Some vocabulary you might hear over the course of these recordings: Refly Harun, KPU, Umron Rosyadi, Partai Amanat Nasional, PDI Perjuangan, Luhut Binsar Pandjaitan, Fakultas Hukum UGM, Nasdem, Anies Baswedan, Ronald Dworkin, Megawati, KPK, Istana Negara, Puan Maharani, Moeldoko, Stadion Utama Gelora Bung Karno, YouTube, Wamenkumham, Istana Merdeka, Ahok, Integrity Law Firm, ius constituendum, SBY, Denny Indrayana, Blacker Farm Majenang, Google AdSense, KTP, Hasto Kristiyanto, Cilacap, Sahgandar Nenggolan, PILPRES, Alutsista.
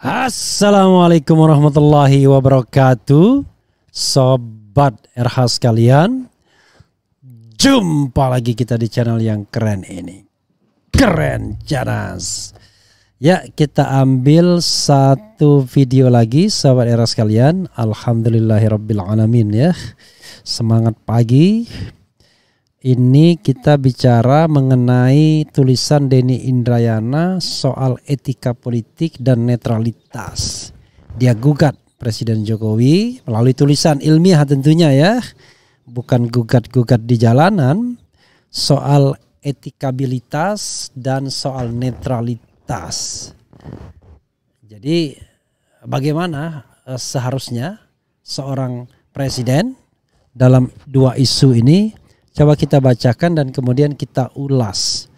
Assalamualaikum warahmatullahi wabarakatuh, sobat RH sekalian. Jumpa lagi kita di channel yang keren ini. Keren Channels. Ya, kita ambil satu video lagi sobat RH sekalian. Alhamdulillahirabbil alamin ya. Semangat pagi. Ini kita bicara mengenai tulisan Denny Indrayana soal etika politik dan netralitas. Dia gugat Presiden Jokowi melalui tulisan ilmiah tentunya ya, bukan gugat-gugat di jalanan, soal etikabilitas dan soal netralitas. Jadi bagaimana seharusnya seorang presiden dalam dua isu ini? Coba kita bacakan dan kemudian kita ulas.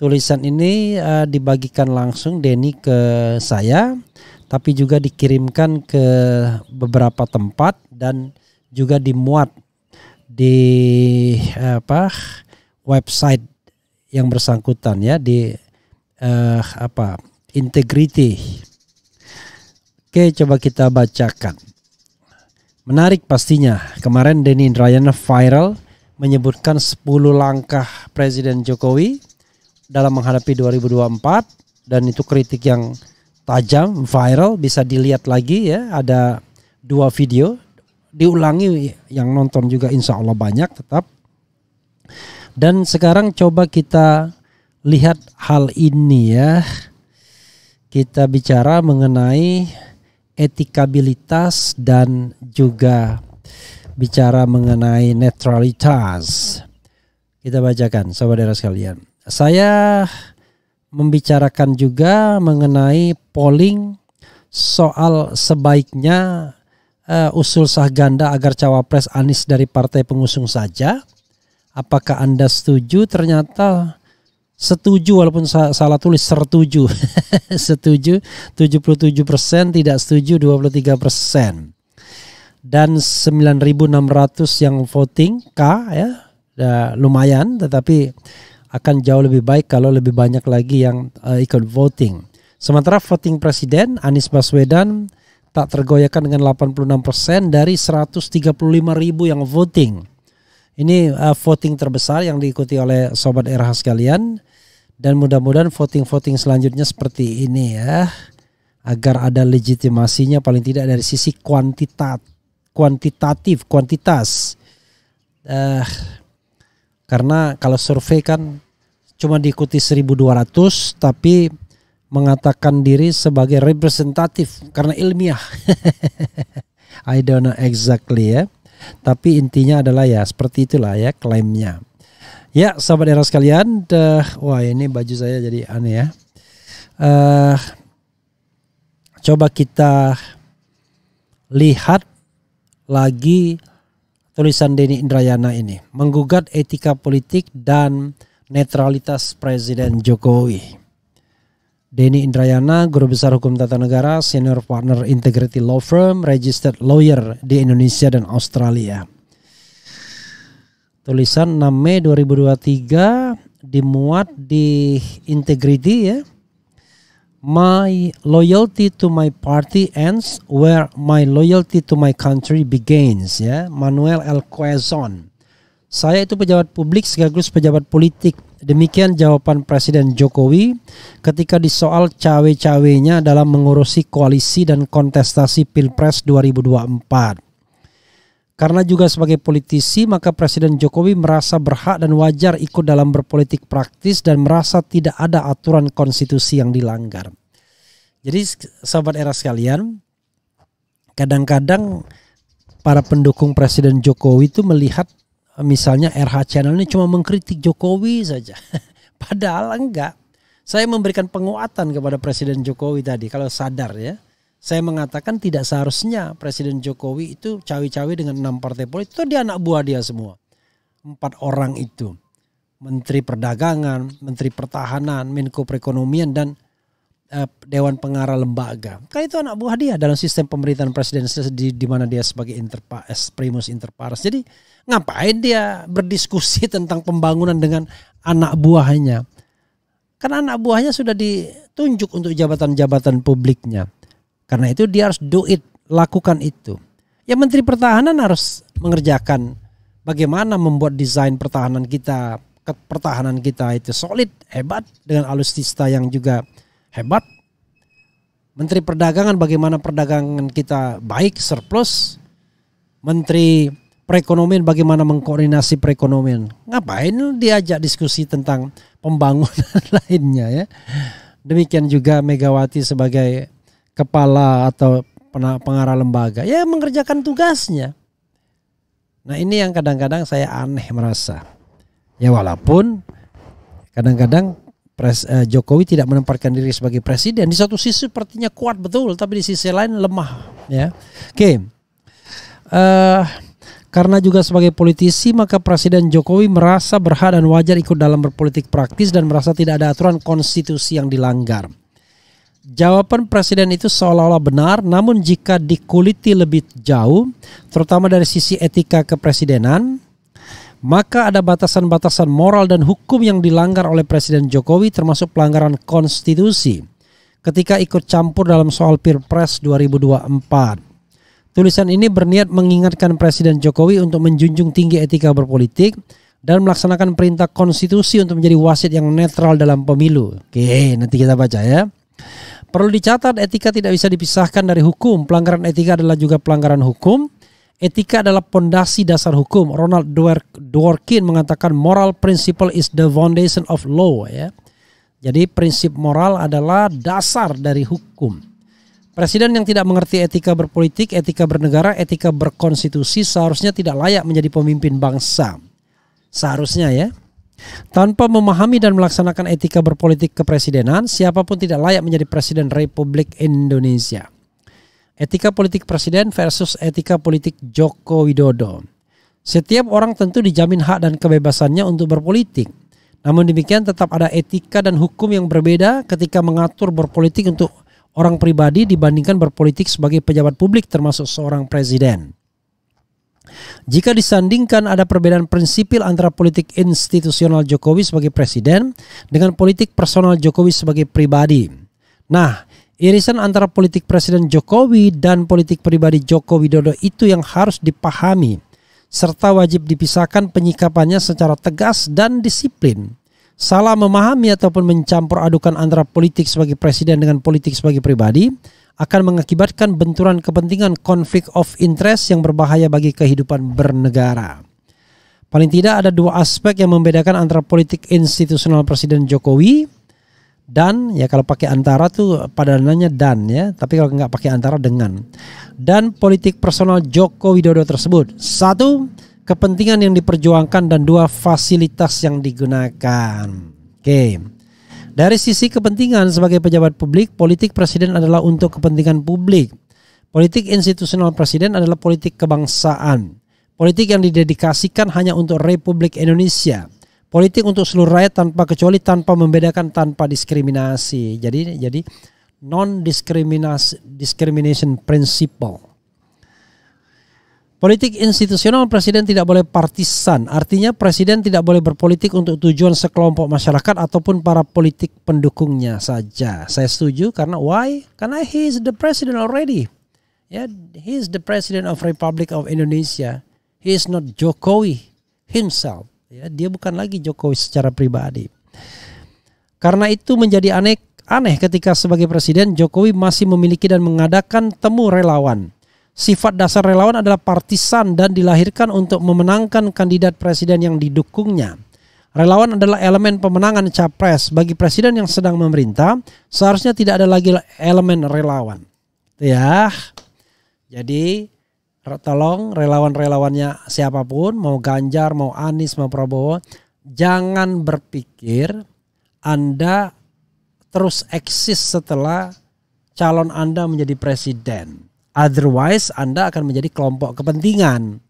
Tulisan ini dibagikan langsung Denny ke saya, tapi juga dikirimkan ke beberapa tempat dan juga dimuat di website yang bersangkutan ya, di Integrity. Oke, coba kita bacakan. Menarik pastinya. Kemarin Denny Indrayana viral menyebutkan 10 langkah Presiden Jokowi dalam menghadapi 2024, dan itu kritik yang tajam, viral, bisa dilihat lagi ya, ada dua video, diulangi yang nonton juga insya Allah banyak tetap. Dan sekarang coba kita lihat hal ini ya, kita bicara mengenai etikabilitas dan juga bicara mengenai netralitas. Kita bacakan sobat daerah sekalian. Saya membicarakan juga mengenai polling soal sebaiknya usul sah ganda agar cawapres Anies dari partai pengusung saja. Apakah Anda setuju? Ternyata setuju, walaupun salah tulis sertuju. Setuju 77%, tidak setuju 23%. Dan 9.600 yang voting K ya, lumayan, tetapi akan jauh lebih baik kalau lebih banyak lagi yang ikut voting. Sementara voting Presiden Anies Baswedan tak tergoyahkan dengan 86% dari 135.000 yang voting. Ini voting terbesar yang diikuti oleh sobat RH sekalian, dan mudah-mudahan voting-voting selanjutnya seperti ini ya, agar ada legitimasinya paling tidak dari sisi kuantitas. Karena kalau survei kan cuma diikuti 1.200, tapi mengatakan diri sebagai representatif karena ilmiah. I don't know exactly ya. Tapi intinya adalah ya seperti itulah ya klaimnya. Ya sahabat era sekalian, wah ini baju saya jadi aneh ya. Coba kita lihat lagi tulisan Denny Indrayana ini menggugat etika politik dan netralitas Presiden Jokowi. Denny Indrayana, Guru Besar Hukum Tata Negara, Senior Partner Integrity Law Firm, Registered Lawyer di Indonesia dan Australia. Tulisan 6 Mei 2023 dimuat di Integrity ya. My loyalty to my party ends where my loyalty to my country begins ya. Manuel L. Quezon. Saya itu pejabat publik sekaligus pejabat politik. Demikian jawaban Presiden Jokowi ketika disoal cawe-cawenya dalam mengurusi koalisi dan kontestasi Pilpres 2024. Karena juga sebagai politisi, maka Presiden Jokowi merasa berhak dan wajar ikut dalam berpolitik praktis dan merasa tidak ada aturan konstitusi yang dilanggar. Jadi sahabat era sekalian, kadang-kadang para pendukung Presiden Jokowi itu melihat misalnya RH Channel ini cuma mengkritik Jokowi saja. Padahal enggak. Saya memberikan penguatan kepada Presiden Jokowi tadi kalau sadar ya. Saya mengatakan tidak seharusnya Presiden Jokowi itu cawe-cawe dengan 6 partai politik. Itu dia anak buah dia semua. 4 orang itu. Menteri Perdagangan, Menteri Pertahanan, Menko Perekonomian, dan Dewan Pengarah Lembaga. Karena itu anak buah dia dalam sistem pemerintahan presiden di mana dia sebagai primus inter pares. Jadi ngapain dia berdiskusi tentang pembangunan dengan anak buahnya? Karena anak buahnya sudah ditunjuk untuk jabatan-jabatan publiknya. Karena itu dia harus do it, lakukan itu. Ya, Menteri Pertahanan harus mengerjakan bagaimana membuat desain pertahanan kita, itu solid, hebat, dengan alutsista yang juga hebat. Menteri Perdagangan bagaimana perdagangan kita baik, surplus. Menteri Perekonomian bagaimana mengkoordinasi perekonomian. Ngapain diajak diskusi tentang pembangunan lainnya, ya. Demikian juga Megawati sebagai kepala atau pengarah lembaga, ya mengerjakan tugasnya. Nah, ini yang kadang-kadang saya aneh merasa. Ya, walaupun kadang-kadang Jokowi tidak menempatkan diri sebagai presiden, di satu sisi sepertinya kuat betul, tapi di sisi lain lemah. Ya, oke. Karena juga sebagai politisi, maka Presiden Jokowi merasa berhak dan wajar ikut dalam berpolitik praktis dan merasa tidak ada aturan konstitusi yang dilanggar. Jawaban Presiden itu seolah-olah benar, namun jika dikuliti lebih jauh, terutama dari sisi etika kepresidenan, maka ada batasan-batasan moral dan hukum yang dilanggar oleh Presiden Jokowi, termasuk pelanggaran konstitusi ketika ikut campur dalam soal Pilpres 2024. Tulisan ini berniat mengingatkan Presiden Jokowi untuk menjunjung tinggi etika berpolitik dan melaksanakan perintah konstitusi untuk menjadi wasit yang netral dalam pemilu. Oke, nanti kita baca, ya. Perlu dicatat, etika tidak bisa dipisahkan dari hukum. Pelanggaran etika adalah juga pelanggaran hukum. Etika adalah pondasi dasar hukum. Ronald Dworkin mengatakan moral principle is the foundation of law, ya. Jadi prinsip moral adalah dasar dari hukum. Presiden yang tidak mengerti etika berpolitik, etika bernegara, etika berkonstitusi seharusnya tidak layak menjadi pemimpin bangsa. Seharusnya, ya. Tanpa memahami dan melaksanakan etika berpolitik kepresidenan, siapapun tidak layak menjadi presiden Republik Indonesia. Etika politik presiden versus etika politik Joko Widodo. Setiap orang tentu dijamin hak dan kebebasannya untuk berpolitik. Namun demikian tetap ada etika dan hukum yang berbeda ketika mengatur berpolitik untuk orang pribadi dibandingkan berpolitik sebagai pejabat publik termasuk seorang presiden. Jika disandingkan, ada perbedaan prinsipil antara politik institusional Jokowi sebagai presiden dengan politik personal Jokowi sebagai pribadi. Nah, irisan antara politik Presiden Jokowi dan politik pribadi Joko Widodo itu yang harus dipahami, serta wajib dipisahkan penyikapannya secara tegas dan disiplin. Salah memahami ataupun mencampur adukan antara politik sebagai presiden dengan politik sebagai pribadi akan mengakibatkan benturan kepentingan, konflik of interest yang berbahaya bagi kehidupan bernegara. Paling tidak ada dua aspek yang membedakan antara politik institusional Presiden Jokowi dan, ya, kalau pakai antara tuh padanannya dan, ya, tapi kalau nggak pakai antara dengan, dan politik personal Joko Widodo tersebut. Satu, kepentingan yang diperjuangkan, dan dua, fasilitas yang digunakan. Oke. Dari sisi kepentingan sebagai pejabat publik, politik presiden adalah untuk kepentingan publik. Politik institusional presiden adalah politik kebangsaan, politik yang didedikasikan hanya untuk Republik Indonesia. Politik untuk seluruh rakyat tanpa kecuali, tanpa membedakan, tanpa diskriminasi. Jadi non-discrimination principle. Politik institusional presiden tidak boleh partisan. Artinya presiden tidak boleh berpolitik untuk tujuan sekelompok masyarakat ataupun para politik pendukungnya saja. Saya setuju, karena why? Karena he is the president already. Yeah, he is the president of Republic of Indonesia. He is not Jokowi himself. Ya, dia bukan lagi Jokowi secara pribadi. Karena itu menjadi aneh ketika sebagai presiden Jokowi masih memiliki dan mengadakan temu relawan. Sifat dasar relawan adalah partisan dan dilahirkan untuk memenangkan kandidat presiden yang didukungnya. Relawan adalah elemen pemenangan capres. Bagi presiden yang sedang memerintah, seharusnya tidak ada lagi elemen relawan. Ya, jadi tolong relawan-relawannya siapapun, mau Ganjar, mau Anies, mau Prabowo, jangan berpikir Anda terus eksis setelah calon Anda menjadi presiden. Otherwise Anda akan menjadi kelompok kepentingan.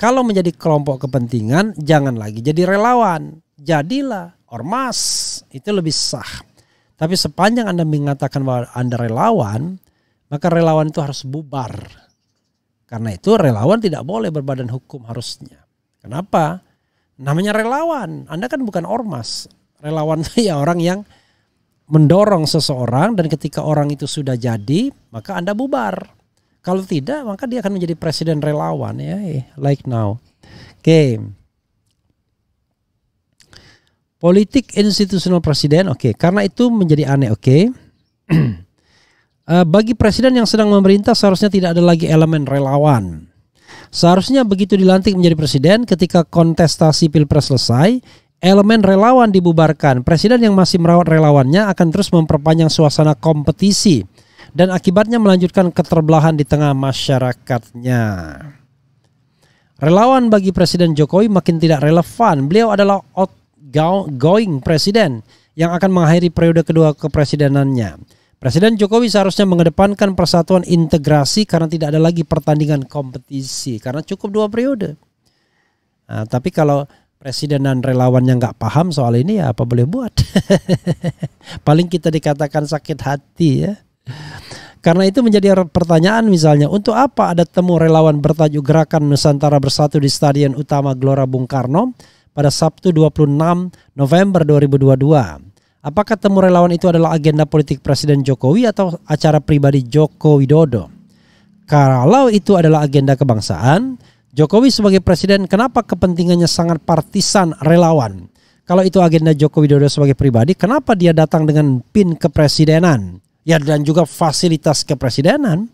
Kalau menjadi kelompok kepentingan, jangan lagi jadi relawan. Jadilah ormas, itu lebih sah. Tapi sepanjang Anda mengatakan bahwa Anda relawan, maka relawan itu harus bubar. Karena itu relawan tidak boleh berbadan hukum harusnya. Kenapa? Namanya relawan. Anda kan bukan ormas. Relawan itu ya orang yang mendorong seseorang, dan ketika orang itu sudah jadi maka Anda bubar. Kalau tidak maka dia akan menjadi presiden relawan ya, like now. Oke. Politik institusional presiden, oke. Karena itu menjadi aneh, oke. Bagi presiden yang sedang memerintah seharusnya tidak ada lagi elemen relawan. Seharusnya begitu dilantik menjadi presiden, ketika kontestasi pilpres selesai, elemen relawan dibubarkan. Presiden yang masih merawat relawannya akan terus memperpanjang suasana kompetisi dan akibatnya melanjutkan keterbelahan di tengah masyarakatnya. Relawan bagi Presiden Jokowi makin tidak relevan. Beliau adalah outgoing presiden yang akan mengakhiri periode kedua kepresidenannya. Presiden Jokowi seharusnya mengedepankan persatuan integrasi karena tidak ada lagi pertandingan kompetisi karena cukup 2 periode. Nah, tapi kalau presiden dan relawannya nggak paham soal ini ya apa boleh buat. Paling kita dikatakan sakit hati ya. Karena itu menjadi pertanyaan misalnya, untuk apa ada temu relawan bertajuk Gerakan Nusantara Bersatu di Stadion Utama Gelora Bung Karno pada Sabtu 26 November 2022. Apakah temu relawan itu adalah agenda politik Presiden Jokowi atau acara pribadi Joko Widodo? Kalau itu adalah agenda kebangsaan, Jokowi sebagai presiden kenapa kepentingannya sangat partisan relawan? Kalau itu agenda Joko Widodo sebagai pribadi, kenapa dia datang dengan PIN kepresidenan? Ya, dan juga fasilitas kepresidenan.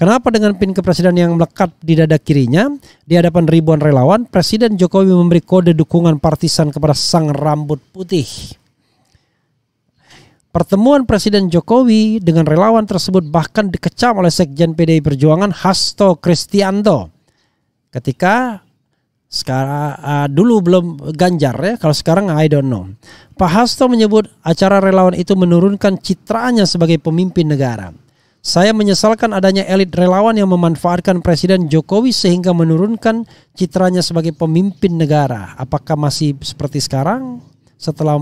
Kenapa dengan PIN kepresidenan yang melekat di dada kirinya, di hadapan ribuan relawan, Presiden Jokowi memberi kode dukungan partisan kepada sang rambut putih? Pertemuan Presiden Jokowi dengan relawan tersebut bahkan dikecam oleh Sekjen PDI Perjuangan Hasto Kristiyanto. Ketika sekarang dulu belum Ganjar ya, kalau sekarang I don't know. Pak Hasto menyebut acara relawan itu menurunkan citraannya sebagai pemimpin negara. Saya menyesalkan adanya elit relawan yang memanfaatkan Presiden Jokowi sehingga menurunkan citranya sebagai pemimpin negara. Apakah masih seperti sekarang? Setelah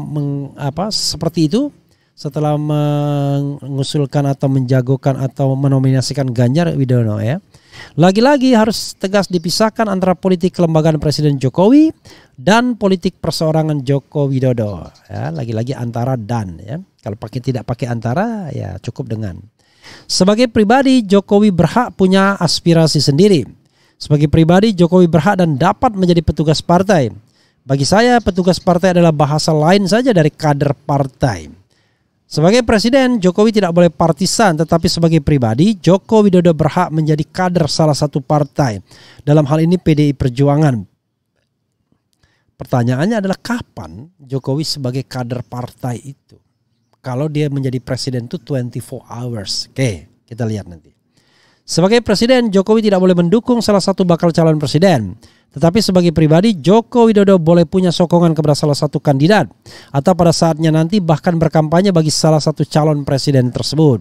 seperti itu? Setelah mengusulkan atau menjagokan atau menominasikan Ganjar Widodo ya. Lagi-lagi harus tegas dipisahkan antara politik kelembagaan Presiden Jokowi dan politik perseorangan Joko Widodo. Ya, lagi-lagi antara dan ya. Kalau pakai tidak pakai antara ya cukup dengan. Sebagai pribadi Jokowi berhak punya aspirasi sendiri. Sebagai pribadi Jokowi berhak dan dapat menjadi petugas partai. Bagi saya petugas partai adalah bahasa lain saja dari kader partai. Sebagai presiden, Jokowi tidak boleh partisan, tetapi sebagai pribadi, Joko Widodo berhak menjadi kader salah satu partai. Dalam hal ini PDI Perjuangan. Pertanyaannya adalah kapan Jokowi sebagai kader partai itu? Kalau dia menjadi presiden itu 24 hours. Oke, kita lihat nanti. Sebagai presiden, Jokowi tidak boleh mendukung salah satu bakal calon presiden. Tetapi sebagai pribadi, Joko Widodo boleh punya sokongan kepada salah satu kandidat atau pada saatnya nanti bahkan berkampanye bagi salah satu calon presiden tersebut.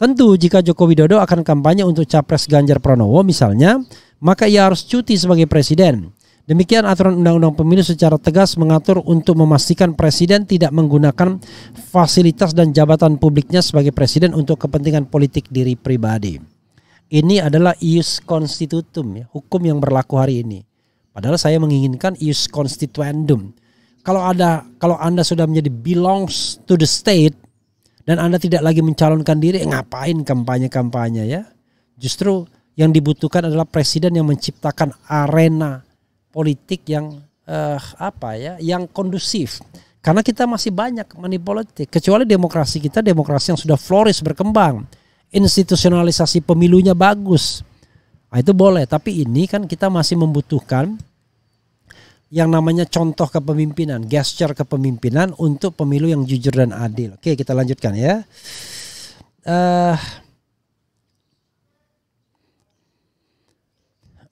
Tentu jika Joko Widodo akan kampanye untuk Capres Ganjar Pranowo misalnya, maka ia harus cuti sebagai presiden. Demikian aturan Undang-Undang Pemilu secara tegas mengatur untuk memastikan presiden tidak menggunakan fasilitas dan jabatan publiknya sebagai presiden untuk kepentingan politik diri pribadi. Ini adalah ius constitutum, hukum yang berlaku hari ini. Padahal saya menginginkan ius constituendum. Kalau Anda sudah menjadi belongs to the state dan Anda tidak lagi mencalonkan diri, ngapain kampanye-kampanye ya? Justru yang dibutuhkan adalah presiden yang menciptakan arena politik yang yang kondusif. Karena kita masih banyak manipolitik, kecuali demokrasi kita, demokrasi yang sudah floris berkembang, institusionalisasi pemilunya bagus. Nah, itu boleh, tapi ini kan kita masih membutuhkan yang namanya contoh kepemimpinan, gesture kepemimpinan untuk pemilu yang jujur dan adil. Oke, kita lanjutkan ya.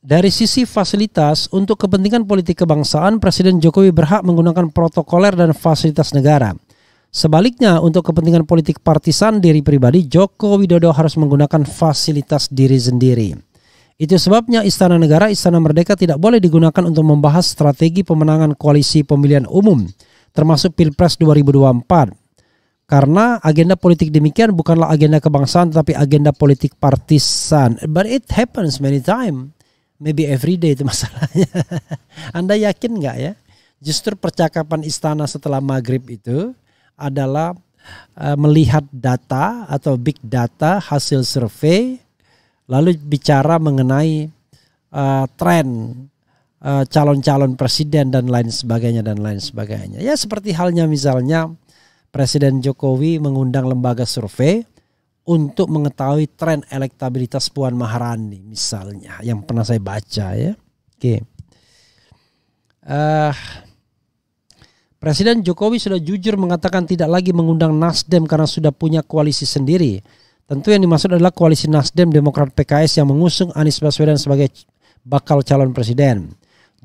Dari sisi fasilitas, untuk kepentingan politik kebangsaan, Presiden Jokowi berhak menggunakan protokoler dan fasilitas negara. Sebaliknya, untuk kepentingan politik partisan diri pribadi, Joko Widodo harus menggunakan fasilitas diri sendiri. Itu sebabnya Istana Negara, Istana Merdeka tidak boleh digunakan untuk membahas strategi pemenangan koalisi pemilihan umum, termasuk Pilpres 2024. Karena agenda politik demikian bukanlah agenda kebangsaan tetapi agenda politik partisan. But it happens many time. Maybe every day itu masalahnya. Anda yakin nggak ya? Justru percakapan istana setelah maghrib itu adalah melihat data atau big data hasil survei, lalu bicara mengenai tren calon-calon presiden dan lain sebagainya Ya seperti halnya misalnya Presiden Jokowi mengundang lembaga survei untuk mengetahui tren elektabilitas Puan Maharani misalnya, yang pernah saya baca ya. Oke. Presiden Jokowi sudah jujur mengatakan tidak lagi mengundang Nasdem karena sudah punya koalisi sendiri. Tentu yang dimaksud adalah koalisi Nasdem, Demokrat, PKS yang mengusung Anies Baswedan sebagai bakal calon presiden.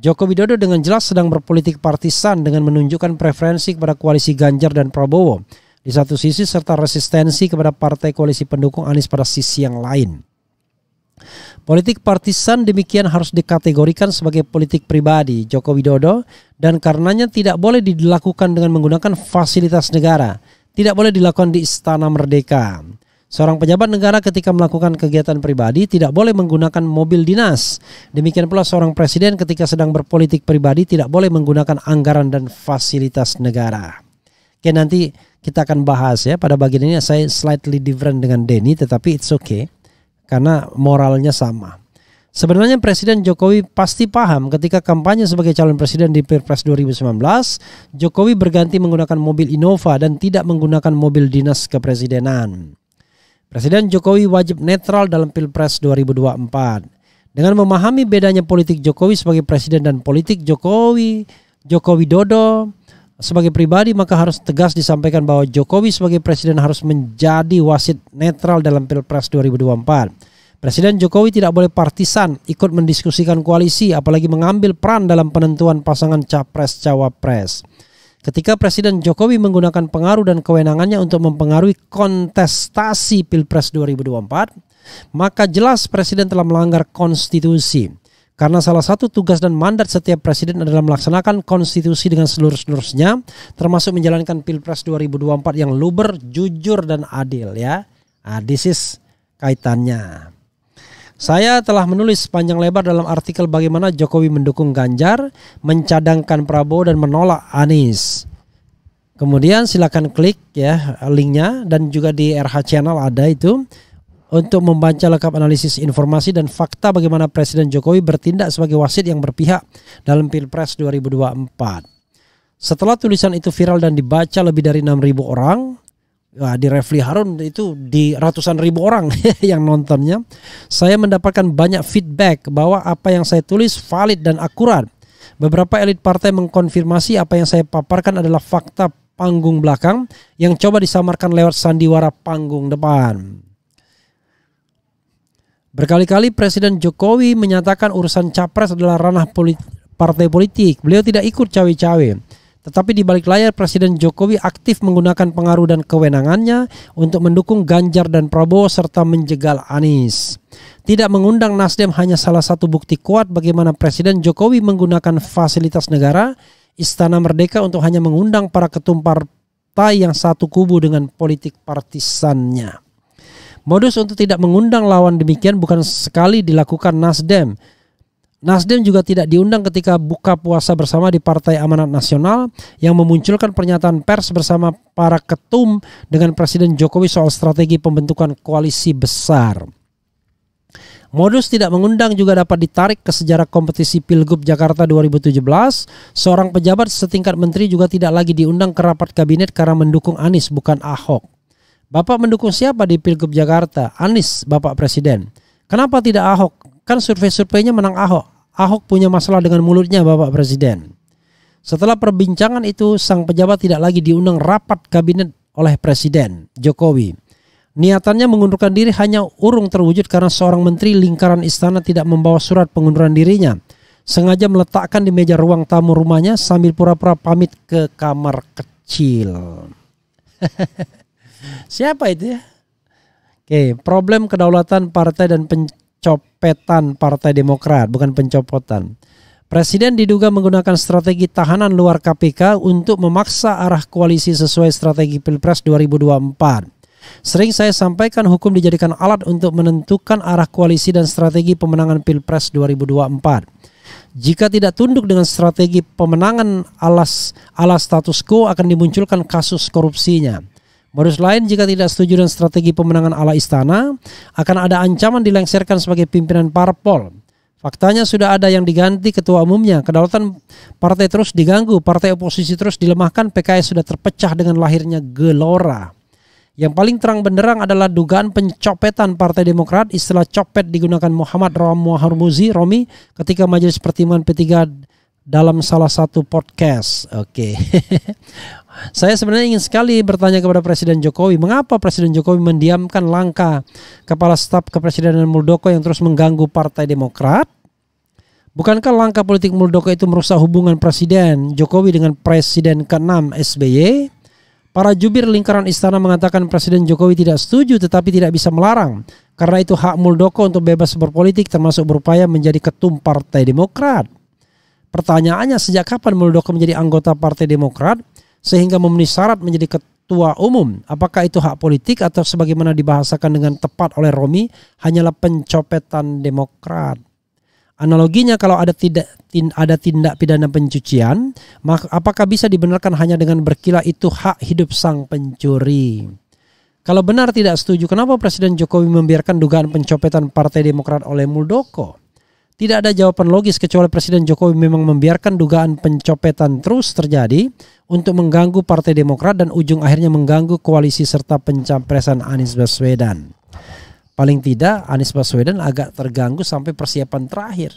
Joko Widodo dengan jelas sedang berpolitik partisan dengan menunjukkan preferensi kepada koalisi Ganjar dan Prabowo di satu sisi serta resistensi kepada partai koalisi pendukung Anies pada sisi yang lain. Politik partisan demikian harus dikategorikan sebagai politik pribadi Joko Widodo dan karenanya tidak boleh dilakukan dengan menggunakan fasilitas negara. Tidak boleh dilakukan di Istana Merdeka. Seorang pejabat negara ketika melakukan kegiatan pribadi tidak boleh menggunakan mobil dinas. Demikian pula seorang presiden ketika sedang berpolitik pribadi tidak boleh menggunakan anggaran dan fasilitas negara. Oke, nanti kita akan bahas ya. Pada bagian ini saya slightly different dengan Denny, tetapi it's okay. Karena moralnya sama. Sebenarnya Presiden Jokowi pasti paham ketika kampanye sebagai calon presiden di Pilpres 2019, Jokowi berganti menggunakan mobil Innova dan tidak menggunakan mobil dinas kepresidenan. Presiden Jokowi wajib netral dalam Pilpres 2024. Dengan memahami bedanya politik Jokowi sebagai presiden dan politik Joko Widodo sebagai pribadi, maka harus tegas disampaikan bahwa Jokowi sebagai presiden harus menjadi wasit netral dalam Pilpres 2024. Presiden Jokowi tidak boleh partisan ikut mendiskusikan koalisi, apalagi mengambil peran dalam penentuan pasangan capres-cawapres. Ketika Presiden Jokowi menggunakan pengaruh dan kewenangannya untuk mempengaruhi kontestasi Pilpres 2024, maka jelas presiden telah melanggar konstitusi. Karena salah satu tugas dan mandat setiap presiden adalah melaksanakan konstitusi dengan seluruh-seluruhnya, termasuk menjalankan Pilpres 2024 yang luber, jujur, dan adil ya. Nah, this is kaitannya. Saya telah menulis panjang lebar dalam artikel bagaimana Jokowi mendukung Ganjar, mencadangkan Prabowo, dan menolak Anies. Kemudian silakan klik ya linknya, dan juga di RH Channel ada itu, untuk membaca lengkap analisis informasi dan fakta bagaimana Presiden Jokowi bertindak sebagai wasit yang berpihak dalam Pilpres 2024. Setelah tulisan itu viral dan dibaca lebih dari 6.000 orang, di Refly Harun itu di ratusan ribu orang yang nontonnya, saya mendapatkan banyak feedback bahwa apa yang saya tulis valid dan akurat. Beberapa elit partai mengkonfirmasi apa yang saya paparkan adalah fakta panggung belakang yang coba disamarkan lewat sandiwara panggung depan. Berkali-kali Presiden Jokowi menyatakan urusan capres adalah ranah partai politik. Beliau tidak ikut cawe-cawe. Tetapi di balik layar Presiden Jokowi aktif menggunakan pengaruh dan kewenangannya untuk mendukung Ganjar dan Prabowo serta menjegal Anies. Tidak mengundang Nasdem hanya salah satu bukti kuat bagaimana Presiden Jokowi menggunakan fasilitas negara, Istana Merdeka, untuk hanya mengundang para ketum partai yang satu kubu dengan politik partisannya. Modus untuk tidak mengundang lawan demikian bukan sekali dilakukan Nasdem. Nasdem juga tidak diundang ketika buka puasa bersama di Partai Amanat Nasional yang memunculkan pernyataan pers bersama para ketum dengan Presiden Jokowi soal strategi pembentukan koalisi besar. Modus tidak mengundang juga dapat ditarik ke sejarah kompetisi Pilgub Jakarta 2017. Seorang pejabat setingkat menteri juga tidak lagi diundang ke rapat kabinet karena mendukung Anies bukan Ahok. Bapak mendukung siapa di Pilgub Jakarta? Anies, Bapak Presiden. Kenapa tidak Ahok? Kan survei-surveinya menang Ahok. Ahok punya masalah dengan mulutnya, Bapak Presiden. Setelah perbincangan itu, sang pejabat tidak lagi diundang rapat kabinet oleh Presiden Jokowi. Niatannya mengundurkan diri hanya urung terwujud karena seorang menteri lingkaran istana tidak membawa surat pengunduran dirinya. Sengaja meletakkan di meja ruang tamu rumahnya sambil pura-pura pamit ke kamar kecil. Siapa itu ya? Oke, problem kedaulatan partai dan pencopetan Partai Demokrat, bukan pencopotan. Presiden diduga menggunakan strategi tahanan luar KPK untuk memaksa arah koalisi sesuai strategi Pilpres 2024. Sering saya sampaikan hukum dijadikan alat untuk menentukan arah koalisi dan strategi pemenangan Pilpres 2024. Jika tidak tunduk dengan strategi pemenangan ala status quo akan dimunculkan kasus korupsinya. Modus lain, jika tidak setuju dengan strategi pemenangan ala istana, akan ada ancaman dilengsarkan sebagai pimpinan parpol. Faktanya sudah ada yang diganti ketua umumnya, kedaulatan partai terus diganggu, partai oposisi terus dilemahkan, PKS sudah terpecah dengan lahirnya Gelora. Yang paling terang benderang adalah dugaan pencopetan Partai Demokrat. Istilah copet digunakan Muhammad Romahurmuzi Romi ketika majelis pertimbangan P3 dalam salah satu podcast. Oke. Saya sebenarnya ingin sekali bertanya kepada Presiden Jokowi, mengapa Presiden Jokowi mendiamkan langkah Kepala Staf Kepresidenan Moeldoko yang terus mengganggu Partai Demokrat? Bukankah langkah politik Moeldoko itu merusak hubungan Presiden Jokowi dengan Presiden ke-6 SBY? Para jubir lingkaran istana mengatakan Presiden Jokowi tidak setuju tetapi tidak bisa melarang. Karena itu hak Moeldoko untuk bebas berpolitik termasuk berupaya menjadi ketum Partai Demokrat. Pertanyaannya, sejak kapan Moeldoko menjadi anggota Partai Demokrat sehingga memenuhi syarat menjadi ketua umum? Apakah itu hak politik atau sebagaimana dibahasakan dengan tepat oleh Romi hanyalah pencopetan Demokrat? Analoginya, kalau ada tindak pidana pencucian, maka apakah bisa dibenarkan hanya dengan berkilah itu hak hidup sang pencuri? Kalau benar tidak setuju, kenapa Presiden Jokowi membiarkan dugaan pencopetan Partai Demokrat oleh Moeldoko? Tidak ada jawaban logis kecuali Presiden Jokowi memang membiarkan dugaan pencopetan terus terjadi untuk mengganggu Partai Demokrat dan ujung akhirnya mengganggu koalisi serta pencapresan Anies Baswedan. Paling tidak Anies Baswedan agak terganggu sampai persiapan terakhir.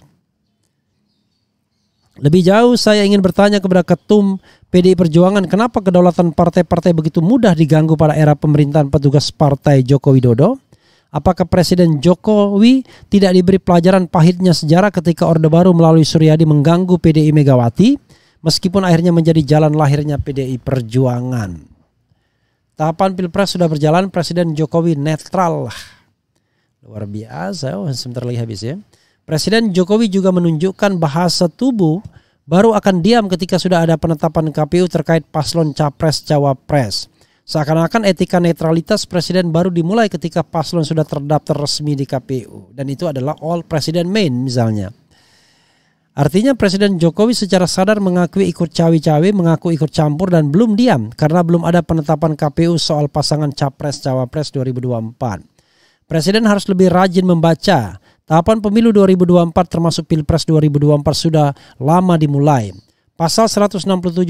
Lebih jauh saya ingin bertanya kepada Ketum PDI Perjuangan, kenapa kedaulatan partai-partai begitu mudah diganggu pada era pemerintahan petugas partai Joko Widodo? Apakah Presiden Jokowi tidak diberi pelajaran pahitnya sejarah ketika Orde Baru melalui Suryadi mengganggu PDI Megawati meskipun akhirnya menjadi jalan lahirnya PDI Perjuangan? Tahapan Pilpres sudah berjalan, Presiden Jokowi netral lah. Luar biasa, sebentar lagi habis ya. Presiden Jokowi juga menunjukkan bahasa tubuh baru akan diam ketika sudah ada penetapan KPU terkait paslon Capres-Cawapres. Seakan-akan etika netralitas Presiden baru dimulai ketika paslon sudah terdaftar resmi di KPU. Dan itu adalah all President main misalnya. Artinya Presiden Jokowi secara sadar mengakui ikut cawe-cawe, mengaku ikut campur dan belum diam. Karena belum ada penetapan KPU soal pasangan Capres-Cawapres 2024. Presiden harus lebih rajin membaca. Tahapan pemilu 2024 termasuk Pilpres 2024 sudah lama dimulai. Pasal 167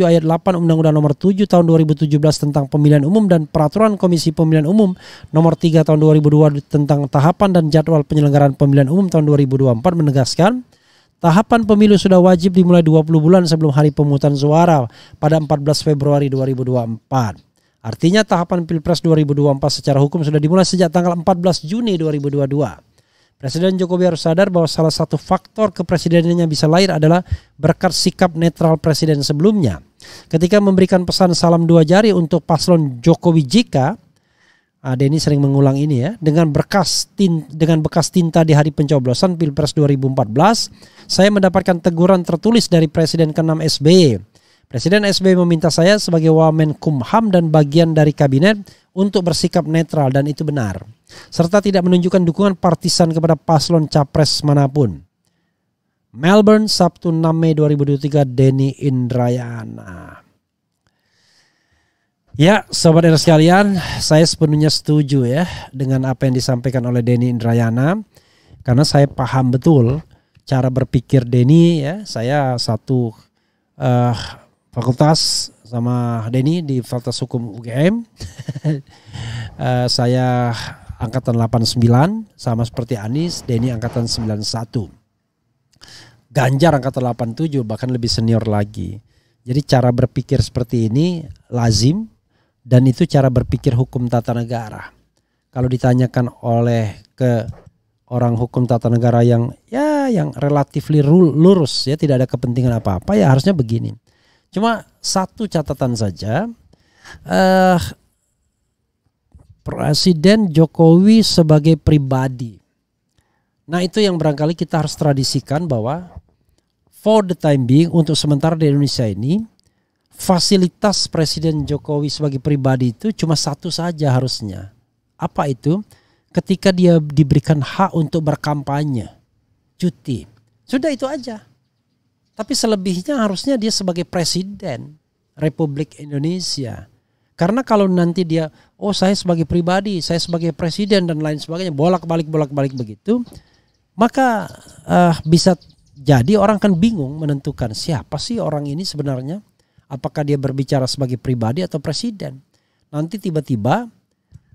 ayat 8 Undang-Undang Nomor 7 tahun 2017 tentang Pemilihan Umum dan Peraturan Komisi Pemilihan Umum Nomor 3 tahun 2002 tentang tahapan dan jadwal penyelenggaraan Pemilihan Umum tahun 2024 menegaskan tahapan pemilu sudah wajib dimulai 20 bulan sebelum hari pemungutan suara pada 14 Februari 2024. Artinya tahapan Pilpres 2024 secara hukum sudah dimulai sejak tanggal 14 Juni 2022. Presiden Jokowi harus sadar bahwa salah satu faktor kepresidenannya bisa lahir adalah berkat sikap netral presiden sebelumnya. Ketika memberikan pesan salam dua jari untuk paslon Jokowi jika, Denny sering mengulang ini ya, dengan bekas tinta di hari pencoblosan Pilpres 2014, saya mendapatkan teguran tertulis dari Presiden ke-6 SBY. Presiden SBY meminta saya sebagai Wamenkumham dan bagian dari kabinet untuk bersikap netral dan itu benar. Serta tidak menunjukkan dukungan partisan kepada paslon capres manapun. Melbourne, Sabtu 6 Mei 2023, Denny Indrayana. Ya, sobat RR sekalian, saya sepenuhnya setuju ya dengan apa yang disampaikan oleh Denny Indrayana. Karena saya paham betul cara berpikir Denny ya. Saya satu fakultas sama Denny di Fakultas Hukum UGM. Saya angkatan 89 sama seperti Anies, Denny angkatan 91. Ganjar angkatan 87 bahkan lebih senior lagi. Jadi cara berpikir seperti ini lazim dan itu cara berpikir hukum tata negara. Kalau ditanyakan oleh ke orang hukum tata negara yang relatif lurus ya tidak ada kepentingan apa-apa ya harusnya begini. Cuma satu catatan saja, Presiden Jokowi sebagai pribadi. Nah itu yang barangkali kita harus tradisikan bahwa for the time being untuk sementara di Indonesia ini fasilitas Presiden Jokowi sebagai pribadi itu cuma satu saja harusnya. Apa itu? Ketika dia diberikan hak untuk berkampanye, cuti. Sudah itu aja. Tapi selebihnya harusnya dia sebagai Presiden Republik Indonesia. Karena kalau nanti dia, oh saya sebagai pribadi, saya sebagai presiden dan lain sebagainya, bolak-balik begitu, maka bisa jadi orang kan bingung menentukan siapa sih orang ini sebenarnya, apakah dia berbicara sebagai pribadi atau presiden. Nanti tiba-tiba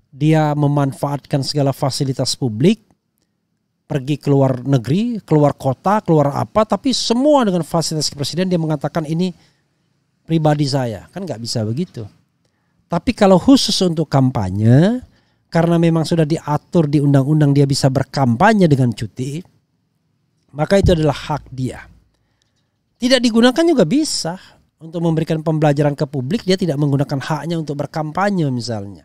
dia memanfaatkan segala fasilitas publik, pergi ke luar negeri, keluar kota, keluar apa, tapi semua dengan fasilitas presiden dia mengatakan ini pribadi saya, kan nggak bisa begitu. Tapi kalau khusus untuk kampanye, karena memang sudah diatur di undang-undang dia bisa berkampanye dengan cuti, maka itu adalah hak dia. Tidak digunakan juga bisa. Untuk memberikan pembelajaran ke publik, dia tidak menggunakan haknya untuk berkampanye misalnya.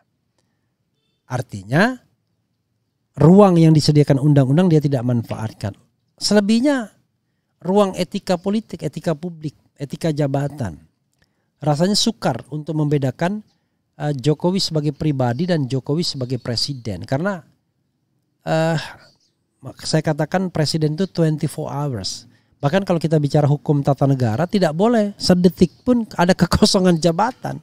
Artinya, ruang yang disediakan undang-undang dia tidak manfaatkan. Selebihnya, ruang etika politik, etika publik, etika jabatan. Rasanya sukar untuk membedakan Jokowi sebagai pribadi dan Jokowi sebagai presiden. Karena saya katakan presiden itu 24 hours. Bahkan kalau kita bicara hukum tata negara tidak boleh sedetik pun ada kekosongan jabatan.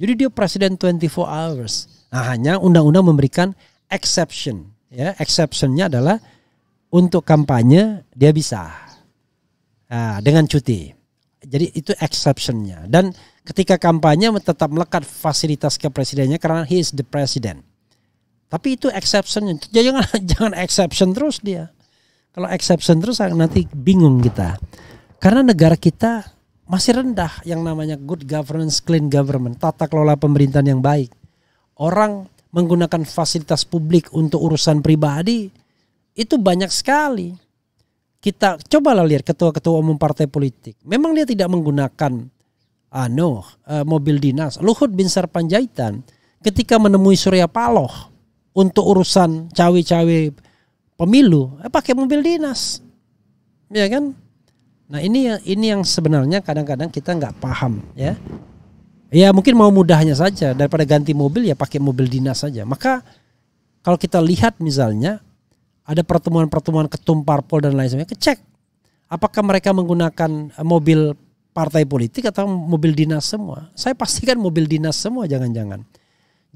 Jadi dia presiden 24 hours. Nah, hanya undang-undang memberikan exception. Ya, exceptionnya adalah untuk kampanye dia bisa dengan cuti. Jadi itu exceptionnya. Dan ketika kampanye tetap melekat fasilitas ke presidennya karena he is the president. Tapi itu exceptionnya. Jangan exception terus dia. Kalau exception terus nanti bingung kita. Karena negara kita masih rendah yang namanya good governance, clean government, tata kelola pemerintahan yang baik. Orang menggunakan fasilitas publik untuk urusan pribadi itu banyak sekali. Kita cobalah lihat ketua-ketua umum partai politik. Memang dia tidak menggunakan mobil dinas. Luhut Binsar Pandjaitan ketika menemui Surya Paloh untuk urusan cawe-cawe pemilu, pakai mobil dinas, ya kan? Nah ini yang sebenarnya kadang-kadang kita nggak paham, ya. Ya mungkin mau mudahnya saja daripada ganti mobil ya pakai mobil dinas saja. Maka kalau kita lihat misalnya, ada pertemuan-pertemuan ketum parpol dan lain sebagainya, cek apakah mereka menggunakan mobil partai politik atau mobil dinas semua. Saya pastikan mobil dinas semua, jangan-jangan.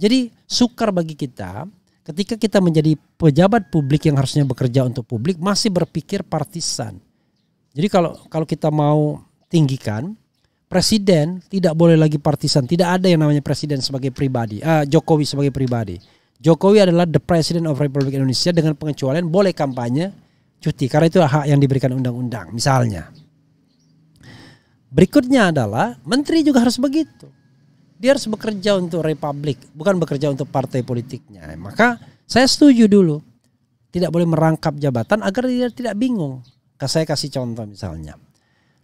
Jadi sukar bagi kita ketika kita menjadi pejabat publik yang harusnya bekerja untuk publik masih berpikir partisan. Jadi kalau kita mau tinggikan, presiden tidak boleh lagi partisan. Tidak ada yang namanya presiden sebagai pribadi, Jokowi sebagai pribadi. Jokowi adalah the President of Republik Indonesia dengan pengecualian boleh kampanye cuti. Karena itu hak yang diberikan undang-undang misalnya. Berikutnya adalah menteri juga harus begitu. Dia harus bekerja untuk Republik, bukan bekerja untuk partai politiknya. Maka saya setuju dulu. Tidak boleh merangkap jabatan agar dia tidak bingung. Saya kasih contoh misalnya.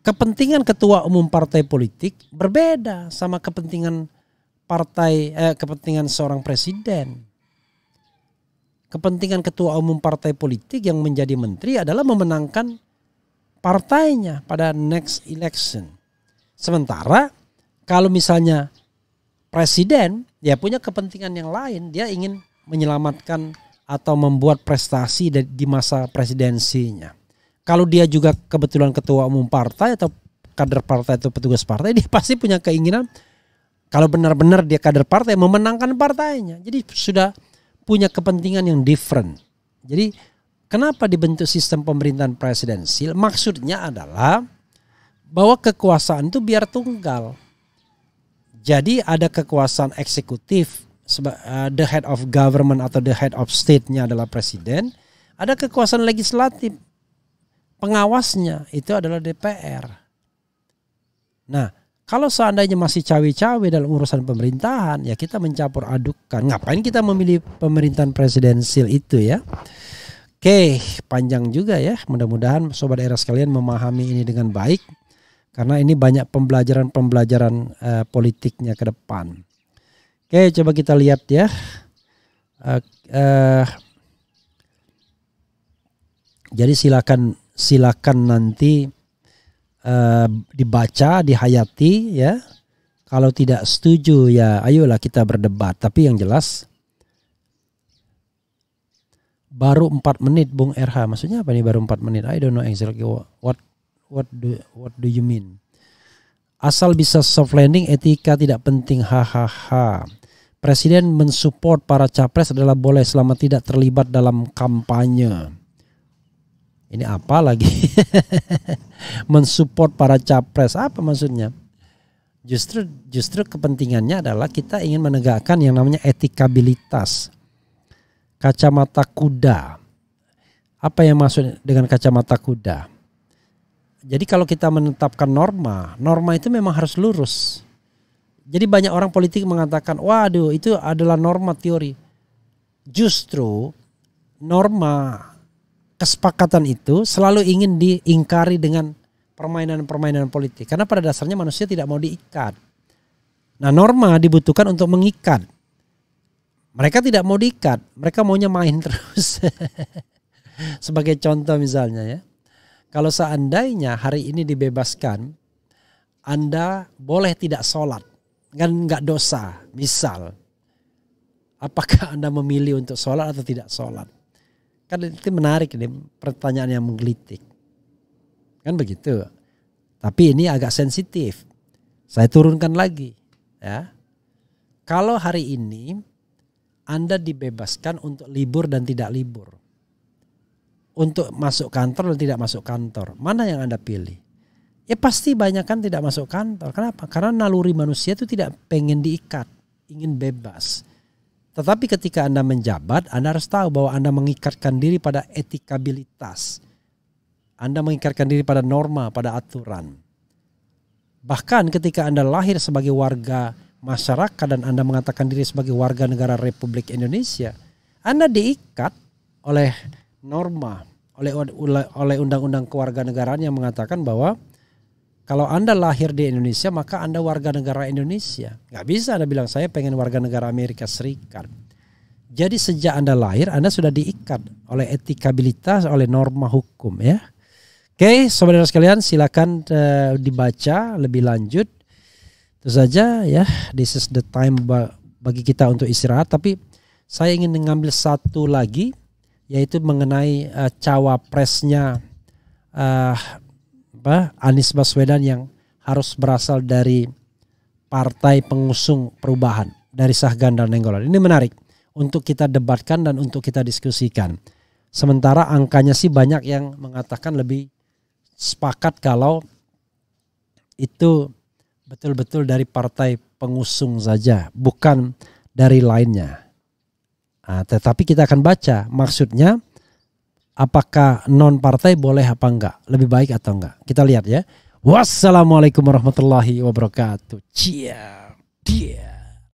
Kepentingan ketua umum partai politik berbeda sama kepentingan kepentingan seorang presiden. Kepentingan ketua umum partai politik yang menjadi menteri adalah memenangkan partainya pada next election. Sementara kalau misalnya presiden ya punya kepentingan yang lain, dia ingin menyelamatkan atau membuat prestasi di masa presidensinya. Kalau dia juga kebetulan ketua umum partai atau kader partai atau petugas partai, dia pasti punya keinginan kalau benar-benar dia kader partai memenangkan partainya. Jadi sudah punya kepentingan yang different. Jadi kenapa dibentuk sistem pemerintahan presidensil? Maksudnya adalah bahwa kekuasaan itu biar tunggal. Jadi ada kekuasaan eksekutif, the head of government atau the head of state-nya adalah presiden. Ada kekuasaan legislatif, pengawasnya itu adalah DPR. Nah kalau seandainya masih cawe-cawe dalam urusan pemerintahan, ya kita mencampur adukkan. Ngapain kita memilih pemerintahan presidensil itu ya? Oke, panjang juga ya. Mudah-mudahan sobat era sekalian memahami ini dengan baik. Karena ini banyak pembelajaran-pembelajaran politiknya ke depan. Oke, coba kita lihat ya. Jadi silakan nanti dibaca, dihayati ya. Kalau tidak setuju ya ayolah kita berdebat. Tapi yang jelas baru 4 menit Bung RH. Maksudnya apa nih baru 4 menit? I don't know exactly what do you mean? Asal bisa soft landing, etika tidak penting, hahaha. Presiden mensupport para capres adalah boleh selama tidak terlibat dalam kampanye. Ini apa lagi? Mensupport para capres, apa maksudnya? Justru kepentingannya adalah kita ingin menegakkan yang namanya etikabilitas. Kacamata kuda. Apa yang maksud dengan kacamata kuda? Jadi kalau kita menetapkan norma, norma itu memang harus lurus. Jadi banyak orang politik mengatakan, waduh itu adalah norma teori. Justru norma kesepakatan itu selalu ingin diingkari dengan permainan-permainan politik. Karena pada dasarnya manusia tidak mau diikat. Nah norma dibutuhkan untuk mengikat. Mereka tidak mau diikat, mereka maunya main terus. Sebagai contoh misalnya ya. Kalau seandainya hari ini dibebaskan, Anda boleh tidak sholat, kan nggak dosa, misal. Apakah Anda memilih untuk sholat atau tidak sholat? Kan itu menarik nih, pertanyaan yang menggelitik. Kan begitu. Tapi ini agak sensitif. Saya turunkan lagi. Ya. Kalau hari ini Anda dibebaskan untuk libur dan tidak libur. Untuk masuk kantor dan tidak masuk kantor. Mana yang Anda pilih? Ya pasti banyak kan tidak masuk kantor. Kenapa? Karena naluri manusia itu tidak pengen diikat. Ingin bebas. Tetapi ketika Anda menjabat, Anda harus tahu bahwa Anda mengikatkan diri pada etikabilitas. Anda mengikatkan diri pada norma, pada aturan. Bahkan ketika Anda lahir sebagai warga masyarakat dan Anda mengatakan diri sebagai warga negara Republik Indonesia, Anda diikat oleh norma, oleh undang-undang kewarganegaraan yang mengatakan bahwa kalau Anda lahir di Indonesia maka Anda warga negara Indonesia. Gak bisa Anda bilang saya pengen warga negara Amerika Serikat. Jadi sejak Anda lahir Anda sudah diikat oleh etikabilitas, oleh norma hukum ya. Oke, saudara sekalian silakan dibaca lebih lanjut. Itu saja ya, this is the time bagi kita untuk istirahat, tapi saya ingin mengambil satu lagi, yaitu mengenai cawapresnya Anies Baswedan yang harus berasal dari partai pengusung perubahan dari Sahgandar Nenggolan. Ini menarik untuk kita debatkan dan untuk kita diskusikan. Sementara angkanya sih banyak yang mengatakan lebih sepakat kalau itu betul-betul dari partai pengusung saja, bukan dari lainnya. Nah, tetapi kita akan baca maksudnya apakah non partai boleh apa enggak, lebih baik atau enggak. Kita lihat ya. Wassalamualaikum warahmatullahi wabarakatuh. Cia. Dia.